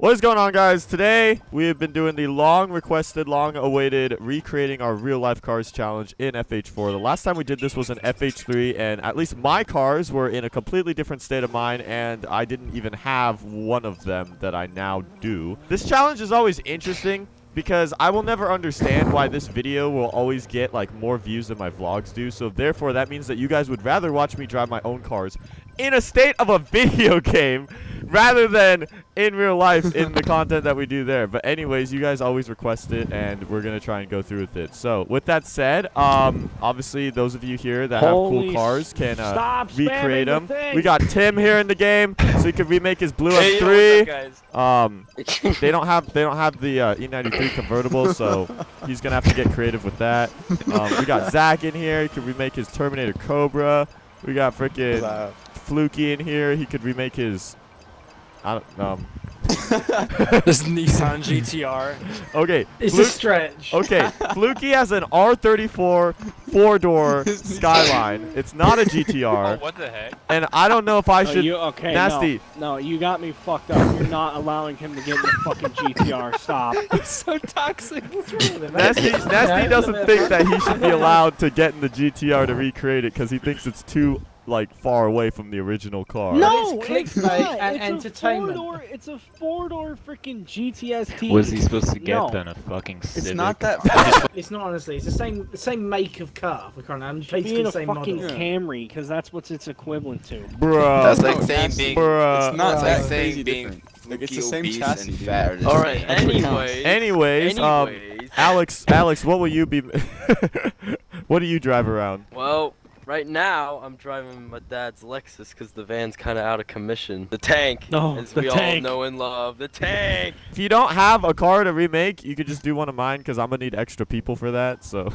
What is going on, guys? Today we have been doing the long requested, long awaited recreating our real life cars challenge in FH4. The last time we did this was in FH3, and at least my cars were in a completely different state of mind, and I didn't even have one of them that I now do. This challenge is always interesting because I will never understand why this video will always get like more views than my vlogs do. So therefore that means that you guys would rather watch me drive my own cars in a state of a video game rather than in real life in the content that we do there. But anyways, you guys always request it, and we're gonna try and go through with it. So with that said, obviously those of you here that have cool cars can recreate them. We got Tim here in the game, so he can remake his blue F3. They don't have the E93 convertible, so he's gonna have to get creative with that. We got Zack in here. He could remake his Terminator Cobra. We got freaking Flukey in here. He could remake his this Nissan GTR. Okay, it's a stretch. Okay, Flukey has an R34 4-door Skyline. It's not a GTR. Oh, what the heck? And I don't know if I should. Okay, Nasty. No, you got me fucked up. You're not allowing him to get in the fucking GTR. Stop. It's so toxic. What's wrong with him? Nasty doesn't think that he should be allowed to get in the GTR to recreate it because he thinks it's too far away from the original car. No, it's not. It's a four-door. It's a four-door freaking GTS-T. Was he supposed to get then a fucking Civic? It's not that. It's not, honestly. It's the same make of car. We can't. I'm basically the same fucking model. Camry, because that's what it's equivalent to. Bro, that's like saying being. Bro, it's not like saying being. Like it's the same chassis. All right. Anyways, Alex, what will you be? What do you drive around? Well, right now, I'm driving my dad's Lexus because the van's kind of out of commission. The tank, as we all know and love. The tank! If you don't have a car to remake, you could just do one of mine because I'm going to need extra people for that, so.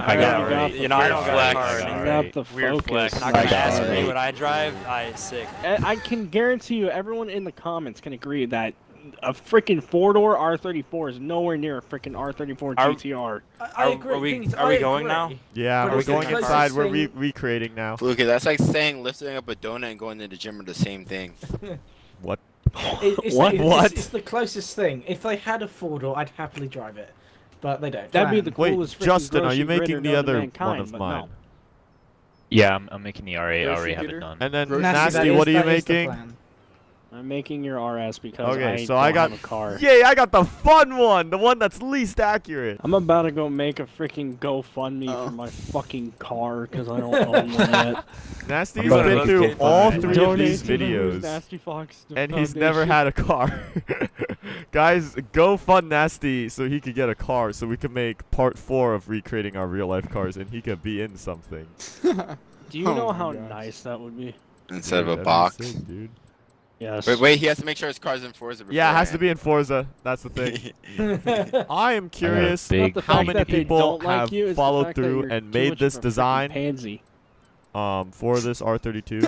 I got it. You know, I don't flex. Got the Focus. Not going to ask me what I drive. I'm sick. I can guarantee you everyone in the comments can agree that a freaking four-door R34 is nowhere near a freaking R34 GTR. I agree. Are we going now? Yeah, we're going inside. We're recreating now. Look, that's like saying lifting up a donut and going to the gym are the same thing. What? It's the closest thing. If they had a four-door, I'd happily drive it, but they don't. That'd be the coolest. Wait, Justin, are you making the other one of mine? No. Yeah, I'm making the R8. I already have it done. And then Nasty, what are you making? I'm making your RS because I got a car. Yay, I got the fun one! The one that's least accurate. I'm about to go make a freaking GoFundMe for my fucking car because I don't own one yet. Nasty's been through all three of these videos, Nasty Fox, and he's never had a car. Guys, go fund Nasty so he could get a car so we can make part 4 of recreating our real life cars and he could be in something. Do you know how nice that would be? Instead of a box. Sick, dude. Yes. Wait, he has to make sure his car's in Forza. Yeah, it has to be in Forza. That's the thing. I am curious how many people have followed through and made this design for this R32.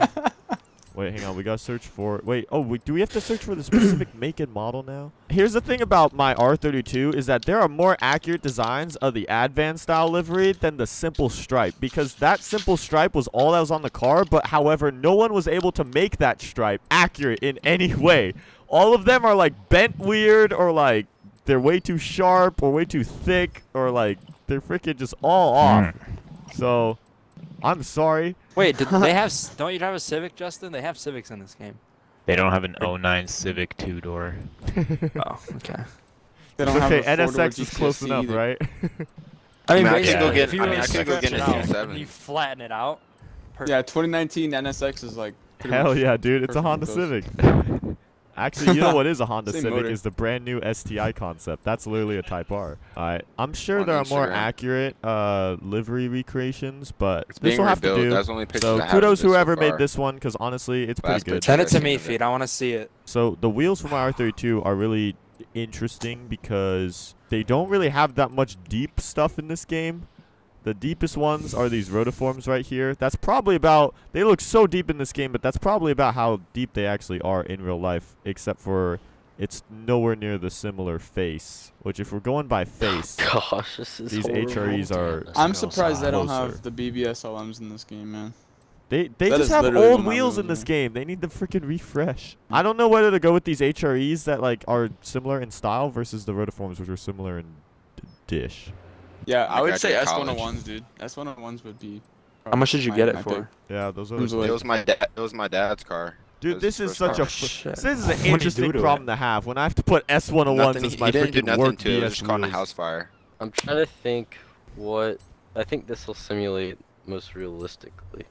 Wait, hang on. We gotta search for. Wait, do we have to search for the specific make and model now? Here's the thing about my R32 is that there are more accurate designs of the Advan style livery than the simple stripe, because that simple stripe was all that was on the car. But however, no one was able to make that stripe accurate in any way. All of them are like bent weird, or like they're way too sharp, or way too thick, or like they're freaking just all off. So. I'm sorry. Wait, did they have? Don't you drive a Civic, Justin? They have Civics in this game. They don't have an 09 Civic 2-door. Oh, okay. They don't have a NSX is close enough, either. Right? I mean, I could go get an C7. You flatten it out. Perfect. Yeah, 2019 NSX is like. Hell yeah, dude! It's a Honda Civic. Actually, you know what is a Honda Civic is the brand new STI concept. That's literally a Type R. All right, I'm sure there are more accurate livery recreations, but this will have to do. So kudos whoever made this one, because honestly, it's pretty good. Send it to me, Feed. I want to see it. So the wheels for my R32 are really interesting because they don't really have that much deep stuff in this game. The deepest ones are these Rotiforms right here. That's probably about, they look so deep in this game, but that's probably about how deep they actually are in real life, except for it's nowhere near the similar face, which if we're going by face, gosh, these HREs are I'm surprised they don't have the BBSLMs in this game, man. They just have old wheels in this game. They need to freaking refresh. I don't know whether to go with these HREs that like are similar in style versus the Rotiforms, which are similar in dish. Yeah, I would say S101s, dude. S101s would be. How much did you get it for? Yeah, those are. It was my dad's car. Dude, this is such a this is an interesting problem to have. When I have to put S101s as my freaking work to it, it's just caught in a house fire. I'm trying to think what I think this will simulate most realistically.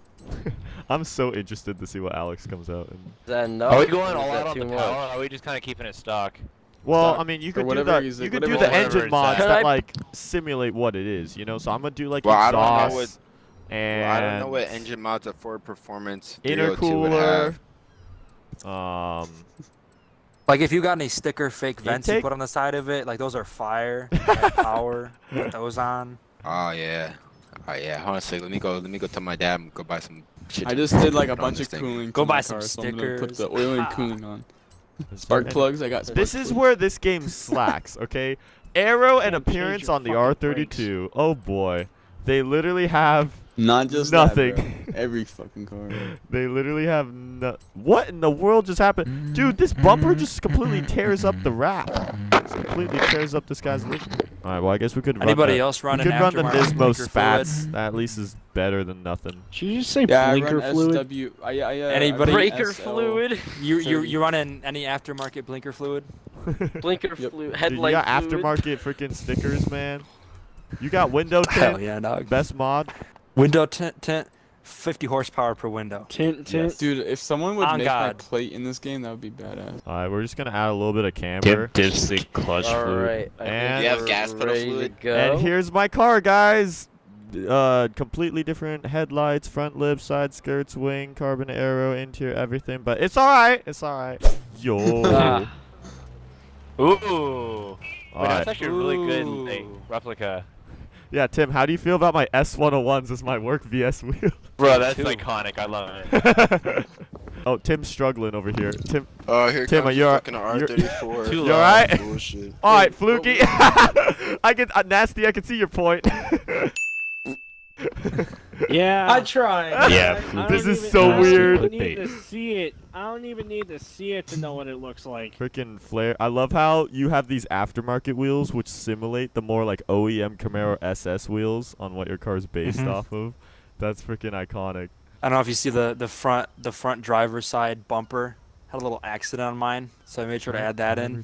I'm so interested to see what Alex comes out. And are we going all out on the power? Or are we just kind of keeping it stock? Well, I mean, you could do the engine mods that like simulate what it is, you know. So I'm gonna do like exhaust and I don't know what engine mods a Ford Performance intercooler. Like if you got any sticker fake vents you put on the side of it, like those are fire. Power, put those on. Oh yeah. Alright, yeah, honestly, let me go tell my dad and go buy some shit. I just did like a bunch of cooling. Go buy some stickers. Put the oil and cooling on. Spark plugs, I got spark plugs. This is where this game slacks, okay? Aero and appearance on the R32. Oh boy. They literally have not just nothing. That, every fucking car. They literally have no what in the world just happened? Dude, this bumper just completely tears up the wrap. It completely tears up this guy's lift. All right, well, I guess we could run the Nismo spats. That at least is better than nothing. Should you just say blinker fluid? Anybody breaker fluid? You running any aftermarket blinker fluid? Blinker fluid, headlight fluid. You got aftermarket freaking stickers, man. You got window tint. Hell yeah, dog. Best mod. Window tint. 50 horsepower per window. Yes. Dude, if someone would make my plate in this game, that would be badass. Alright, we're just gonna add a little bit of camber. Dipstick clutch fluid. And you have gas pedal fluid. And here's my car, guys. Completely different headlights, front lip, side skirts, wing, carbon aero, interior, everything. But it's alright. It's alright. Yo. Ooh. Wait, that's actually a really good replica. Yeah, Tim, how do you feel about my S101s as my work VS wheel? Bro, that's iconic. I love it. Oh, Tim's struggling over here. Tim, Tim, are you fucking R34. You alright? All right, Flukey. I get nasty. I can see your point. Yeah. I tried. Yeah. This is so weird. I don't even need to see it. I don't even need to see it to know what it looks like. Freaking Flare. I love how you have these aftermarket wheels which simulate the more like OEM Camaro SS wheels on what your car is based off of. That's freaking iconic. I don't know if you see the front driver's side bumper. Had a little accident on mine, so I made sure to add that in.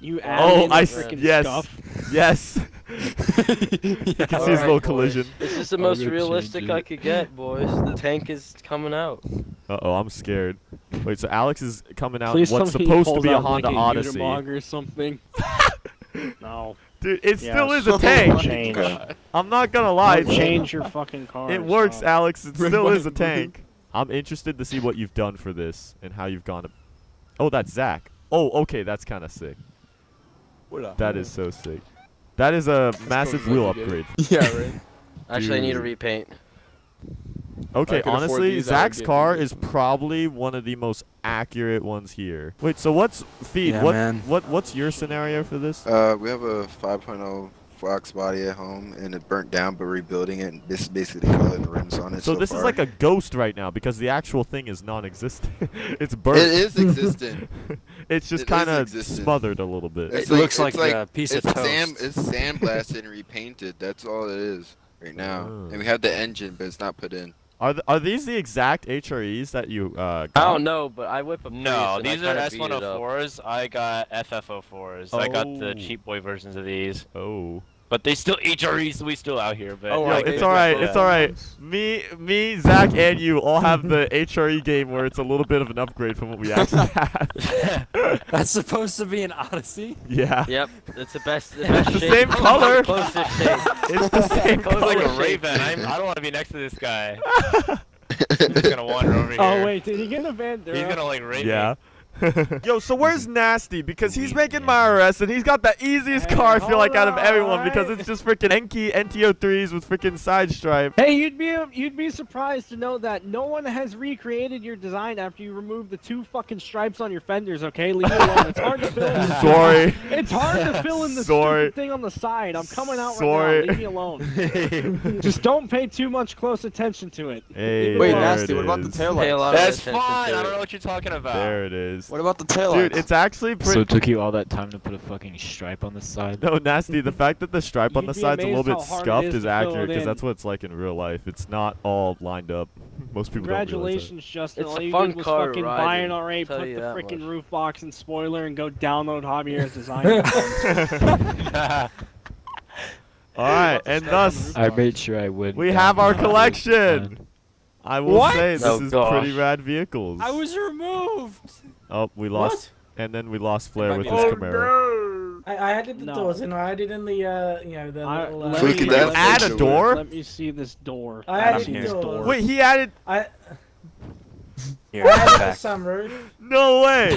You added freaking stuff. Yes. You can see his little collision. This is the most realistic I could get, boys. The tank is coming out. Uh-oh, I'm scared. Wait, so Alex is coming out what's supposed to be a Honda Odyssey. Or something. No. Dude, it still is a tank. I'm not gonna lie. Change your fucking car. It works, Alex. It still is a tank. I'm interested to see what you've done for this and how you've gone. Oh, that's Zack. Oh, okay, that's kind of sick. That is so sick. That is a massive wheel upgrade. Yeah, right. Actually, I need a repaint. Okay, honestly, Zack's car is probably one of the most accurate ones here. Wait, so what's feed? Yeah, what's your scenario for this? We have a 5.0 Fox body at home, and it burnt down, but rebuilding it. And this is basically the color and rims on it. So this is like a ghost right now because the actual thing is non-existent. It's burnt. It is existent. It's just kind of smothered a little bit. It looks like a piece of toast. It's sandblasted and repainted. That's all it is right now. Oh. And we have the engine, but it's not put in. Are these the exact HREs that you got? I don't know, but I whip them. No, these are S104s. I got FF04s. Oh. I got the cheap boy versions of these. Oh. But they still HREs, so we still out here. But oh, it's all right. It's all right. Me, Zack, and you all have the HRE game where it's a little bit of an upgrade from what we actually had. That's supposed to be an Odyssey. Yeah. Yep. It's the best. It's the same color. It's the same color. It's like a Raven. I don't want to be next to this guy. He's gonna wander over here. Oh wait, did he get a Vandera? He's gonna like rape me. Yo, so where's Nasty? Because he's making my RS and he's got the easiest car, I feel like, out of everyone because it's just freaking Enkei NT03s with freaking side stripe. Hey, you'd be surprised to know that no one has recreated your design after you removed the two fucking stripes on your fenders. Okay, leave it alone. It's hard to build. Sorry. It's hard to fill in the stupid thing on the side. I'm coming out right now. Leave me alone. Just don't pay too much close attention to it. Hey, wait, Nasty, what about the taillight? That's fine. I don't know what you're talking about. There it is. What about the taillight? Dude, it's actually pretty... So it took you all that time to put a fucking stripe on the side? No, Nasty, the fact that the stripe on the side's a little bit scuffed is accurate, because that's what it's like in real life. It's not all lined up. Most people Congratulations, Justin. All you did was fucking buy an R8, put the freaking roof box and spoiler, and go download Hobby Air's design. Alright, and thus... I made sure I would. We have our collection! I will say, this is pretty rad vehicles. I was removed! Oh, we lost. What? And then we lost Flare with his Camaro. No. I added the doors and I added in the, you know, the little... Did you add a door? Let me see this door. I added this door. Wait, he added... Here, sunroof. No way!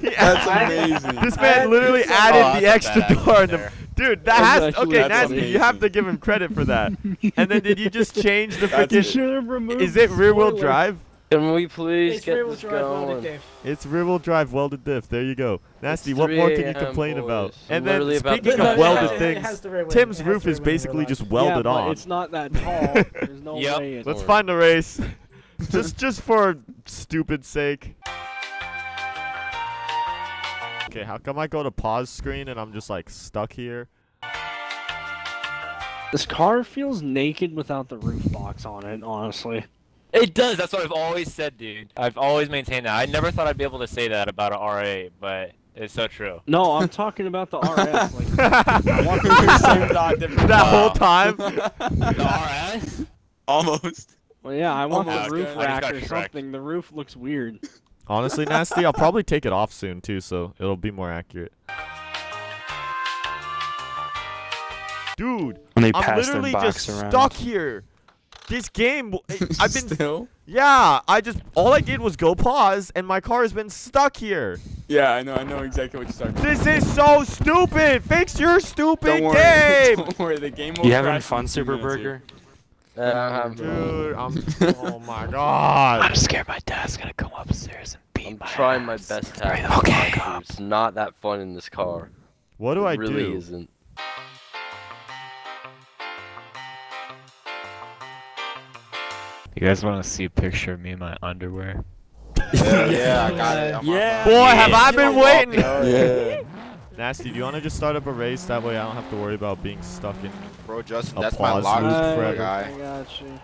That's amazing. This man literally added the extra door in the... Dude, that has... Okay, Nasty, you have to give him credit for that. And then did you just change the freaking... Is it rear-wheel drive? Can we please get this going? It's rear-wheel drive welded diff. There you go. Nasty, what more can you complain about? And then, speaking of welded things, Tim's roof is basically just welded on. It's not that tall. There's no way. Let's find the race. Just for stupid sake. Okay, how come I go to pause screen and I'm just like stuck here? This car feels naked without the roof box on it, honestly. It does, that's what I've always said, dude. I've always maintained that. I never thought I'd be able to say that about an R8, but it's so true. No, I'm talking about the RS. Like, that whole time? The RS? Almost. Well, yeah, I want the roof rack or something. The roof looks weird. Honestly, Nasty, I'll probably take it off soon, too, so it'll be more accurate. Dude, I'm literally just stuck here. This game, I've been... Still? Yeah, I just... All I did was go pause, and my car has been stuck here. Yeah, I know exactly what you're talking about. This is so stupid! Fix your stupid game! Don't worry, the game will... You having fun, Super Burger? Dude, oh my god. I'm scared my dad's gonna come upstairs and beat my ass. Trying my best to have fun. It's not that fun in this car. What do I do? It really isn't. You guys want to see a picture of me in my underwear? Yeah, I got it. Yeah. Boy, have I been waiting! Yeah. Nasty, do you want to just start up a race? That way I don't have to worry about being stuck in. Bro, Justin, that's my lock guy. I got you.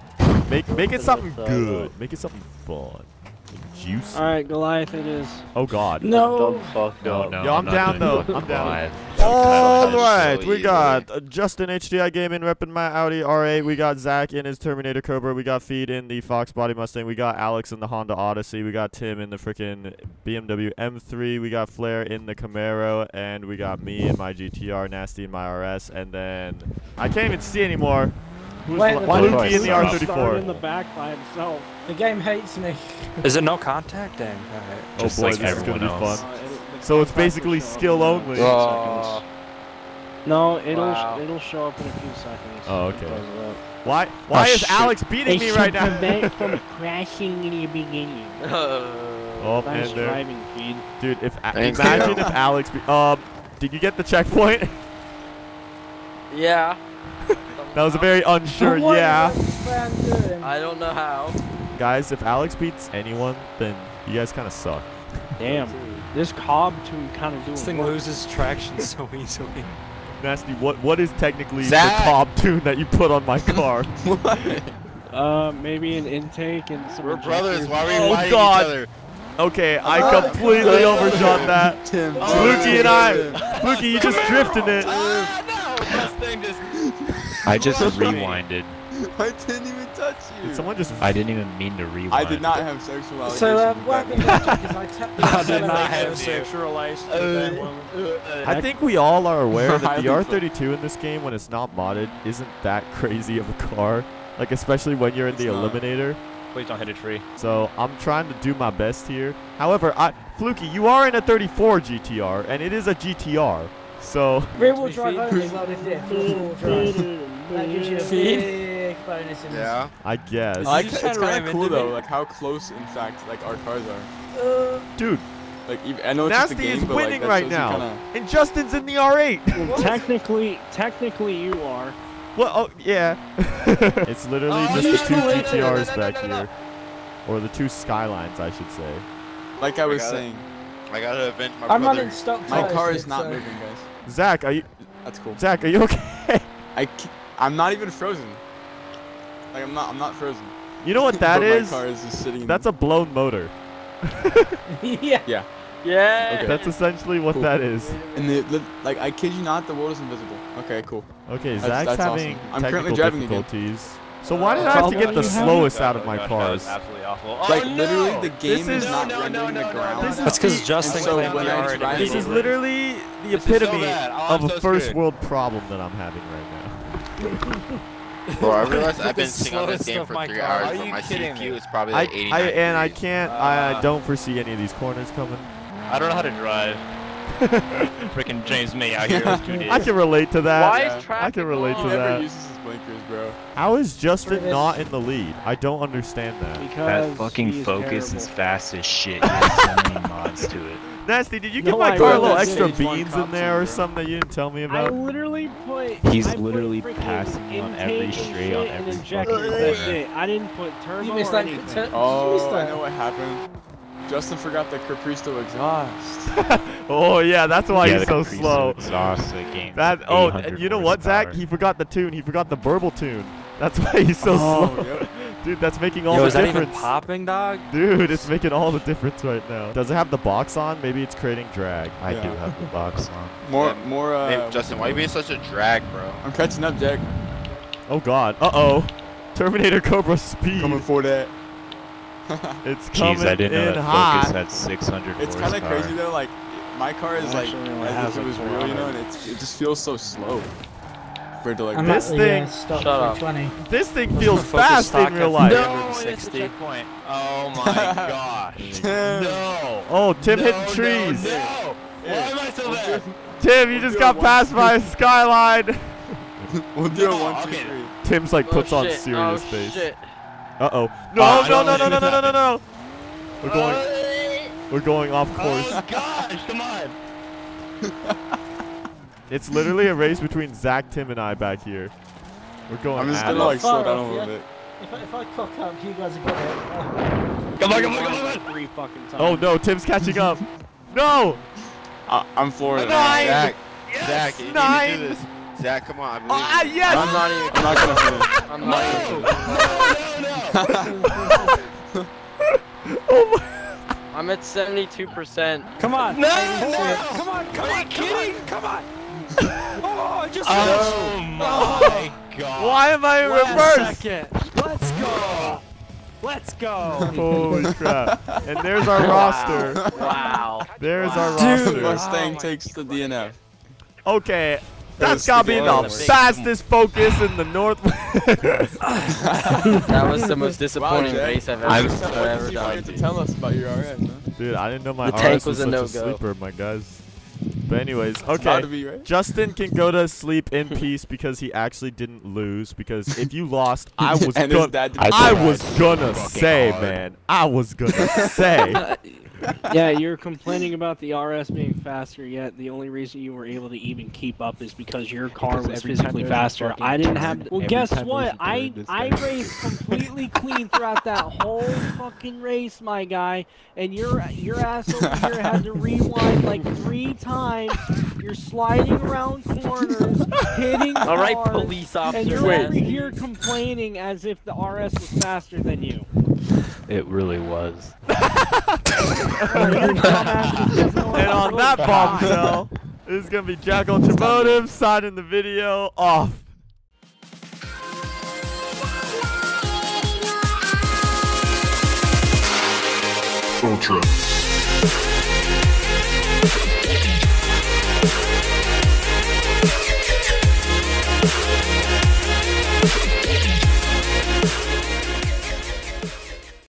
Make it something good. Make it something fun. Juicy. Alright, Goliath it is. Oh god. No. Don't fuck no. No, yo, I'm down though. I'm down. Alright, we got Justin HDI Gaming repping my Audi R8. We got Zack in his Terminator Cobra. We got Feed in the Fox Body Mustang. We got Alex in the Honda Odyssey. We got Tim in the freaking BMW M3. We got Flare in the Camaro. And we got me in my GTR, Nasty in my RS. And then I can't even see anymore. Flukey in the R34. In the back by himself. The game hates me. Is it no contact? Dang. Right. Oh just boy, like this is gonna be fun. So it's basically skill only. No, it'll show up in a few seconds. Oh, okay. Why is Alex beating me right now? Prevent from crashing in the beginning. Oh, nice driving, Feed. Dude, imagine if Alex. Did you get the checkpoint? Yeah. That was a very unsure. Yeah. I don't know how. Guys, if Alex beats anyone, then you guys kind of suck. Damn, this Cobb too kind of doing. This thing loses traction so easily. Nasty, what is technically the Cobb tune that you put on my car? What? Maybe an intake and some. We're brothers. Why are we lying to each other? Okay, I completely overshot that. Tim, Flukey and I, Flukey, you just drifted it. No, this thing just. I just rewinded. I didn't even touch you. Did someone just? I didn't even mean to rewind. I did not have sexual relations. So what happened? I did not have sexual relations with that woman. I think we all are aware that the R32 in this game, when it's not modded, isn't that crazy of a car. Like especially when you're in the eliminator. Please don't hit a tree. So I'm trying to do my best here. However, Flukey, you are in a 34 GTR, and it is a GTR. So. Rear-wheel drive only. That gives you a big bonus in this. Yeah, I guess. It's kind of cool though, like how close in fact like our cars are. Dude, Like, I know it's Nasty just a game, is winning like, right now, and Justin's in the R8. Well, technically, you are. Well, oh, yeah. It's literally just the two GTRs back here, or the two Skylines, I should say. Like I was saying, I gotta avenge my brother. I'm stuck. My car is not moving, guys. Zach, are you? That's cool. Zach, are you okay? I'm not even frozen. Like I'm not frozen. You know what that is? My car is just sitting. That's a blown motor. Yeah. Yeah. Yeah. Okay. That's essentially what that is. And the, like, I kid you not, the world is invisible. Okay, cool. Okay, Zach's having technical difficulties. So why did I have to get the slowest out of my cars? Absolutely awful. Like literally, the game is not rendering the ground. That's because Justin. This is literally the epitome of a first-world problem that I'm having right now. Bro, I realized I've been sitting on this game for 3 hours, but my CPU is probably like 89. And I can't, I don't foresee any of these corners coming. I don't know how to drive. Freaking James May out here. I can relate to that. Why is traffic? I can relate to that. Never uses his blinkers, bro. How is Justin not in the lead? I don't understand that. Because that fucking Focus is fast as shit. There's so many mods to it. Nasty, did you give my car a little extra beans in there or something that you didn't tell me about? I literally put... He's literally passing on every straight, on every fucking corner. I didn't put turbo or anything. Oh, I know what happened. Justin forgot the Capristo exhaust. Oh yeah, that's why he's so slow. Exhaust again. That, oh, and you know what, Zach? He forgot the tune. He forgot the burble tune. That's why he's so slow. Yep. Dude, that's making all the difference. Is that even popping, dog? Dude, it's making all the difference right now. Does it have the box on? Maybe it's creating drag. I do have the box on. Hey, Justin, why are you being such a drag, bro? I'm catching up, Jack. Oh, God. Uh-oh. Terminator Cobra speed. Coming for that. It's coming in hot. Jeez, I didn't know that Focus had 600 horsepower. It's kind of crazy, though. Like, my car is, like, as if it was real, you know? And it just feels so slow. Like this thing feels fast in real life. No, it's a checkpoint. Oh my gosh. No. Oh, Tim hitting trees. No. Why am I still there? Tim, you just got passed by a skyline. We'll do a 1, 2, 3. Tim's like puts on serious face. Uh-oh. No, no, no, no, no, no, no, no. We're going off course. Oh gosh, come on. It's literally a race between Zach, Tim, and I back here. We're going. I'm just gonna like slow down a little bit. If I cock up, you guys are gonna. Come on! 3 fucking times. Oh no, Tim's catching up. No! I'm flooring it. 9. Zach, yes, Zach, you need to do this. Zach, come on. Yes. I'm not gonna. No! Oh my. I'm at 72%. Come on! No! Come on! Oh, I just my god. Why am I in reverse? Second. Let's go. Let's go. Holy crap. And there's our roster. Wow. There's our roster. Dude, Mustang takes the DNF. Okay. That's gotta be the fastest Focus in the North. That was the most disappointing race I've ever done. To tell us about your RS, man. Dude, I didn't know my RS was such a sleeper, my guys. But anyways, okay, Justin can go to sleep in peace because he actually didn't lose. Because if you lost, I was gonna say, man. Yeah, you're complaining about the RS being faster, yet the only reason you were able to even keep up is because your car was physically faster. I didn't have... Well, guess what? I raced completely clean throughout that whole fucking race, my guy, and your ass over here had to rewind like 3 times. You're sliding around corners, hitting cars, all right, police officer, and you're over here complaining as if the RS was faster than you. It really was. And on that bombshell, this is going to be Jack Ultramotive signing the video off. Ultra.